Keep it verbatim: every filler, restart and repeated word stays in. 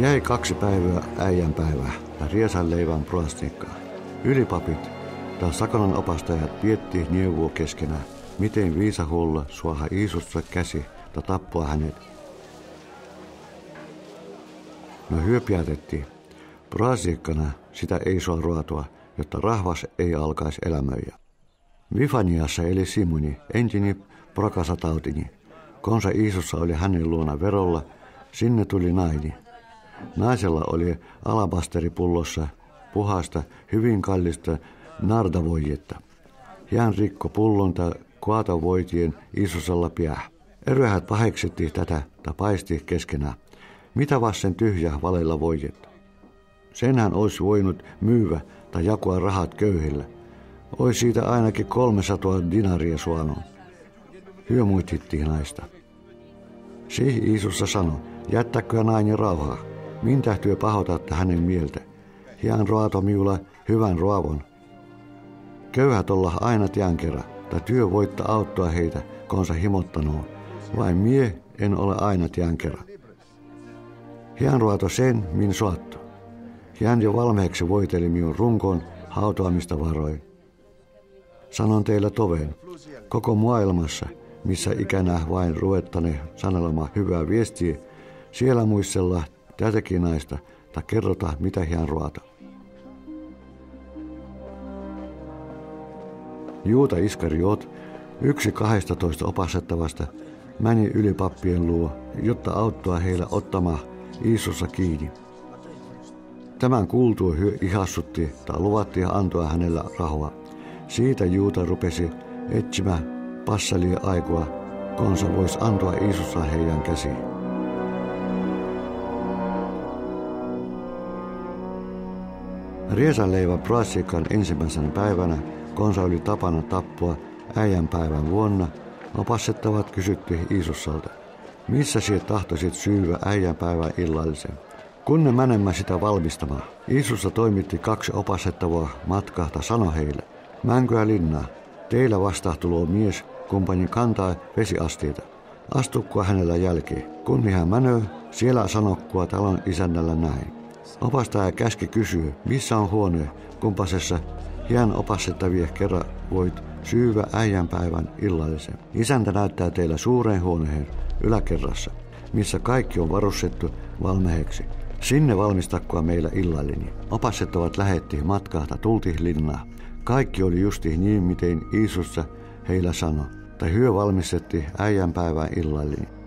Jäi kaksi päivää äijän päivää ja riesän leivän plastikkaa. Ylipapit tai Sakonan opastajat vietti neuvoo keskenään, miten viisahuolla suoha Iisusta käsi tai tappua hänet. No hyöpiätettiin. Praasikkana sitä ei saa ruotua, jotta rahvas ei alkaisi elämöiä. Vifaniassa eli Simoni, entini prakasatautini. Konsa Iisussa oli hänen luona verolla, sinne tuli naini. Naisella oli alabasteripullossa puhasta, hyvin kallista nardavoijetta. Hän rikko pullonta kaatavoitien Iisusalla piää. Eryhät paheksitti tätä tai paisti keskenään. Mitä vasten tyhjä valella voijetta? Senhän olisi voinut myyvä tai jakoa rahat köyhillä. Olisi siitä ainakin kolmesataa dinaria suanoon. Hyömuitittiin naista. Siihen Iisussa sanoi, jättäköä nainen rauhaa. Mintä työ pahoitatte hänen mieltä? Hian ruoto miula hyvän ruovon. Köyhät olla aina tian kerran, tai työ voitta auttaa heitä, konsa himottanoo. Vai mie en ole aina tian kerran. Hian ruoto sen, min suattu. Hian jo valmiiksi voiteli minun runkoon hautoamista varoin. Sanon teillä toveen, koko maailmassa, missä ikänä vain ruvettane sanelemaan hyvää viestiä, siellä muistella tätäkin naista tai kerrota, mitä hän ruota. Juuta Iskariot, yksi kahdestatoista opastettavasta, meni ylipappien luo, jotta auttaa heillä ottamaan Iisussa kiinni. Tämän kuultua hyö ihassutti tai luvattiin antaa hänellä rahoa. Siitä Juuta rupesi etsimään passalia aikoa, konsa voisi antaa Iisussa heidän käsiin. Riesanleivä praasikan ensimmäisenä päivänä, konsa oli tapana tappua äijän päivän vuonna, opassettavat kysytti Iisussalta, missä sinä tahtoisit syyvä äijän päivän illallisen. Kun ne menemme sitä valmistamaan, Iisussa toimitti kaksi opassettavaa matkahta sano heille, mänkyä linnaa, teillä vastahtuloo mies, kumpani kantaa vesiastiita. Astukkua hänellä jälkeen, kun hän mänöö, siellä sanokkua talon isännällä näin. Opastaja käski kysyä, missä on huone, kumpasessa hien opassettavia kerran voit syyvä äijän päivän illallisen. Isäntä näyttää teillä suureen huoneen yläkerrassa, missä kaikki on varustettu valmeheksi. Sinne valmistakkoa meillä illallinen. Opassettavat lähetti matkahta tulti linnaa. Kaikki oli justi niin, miten Iisussa heillä sanoi, tai hyö valmistetti äijän päivän illallinen.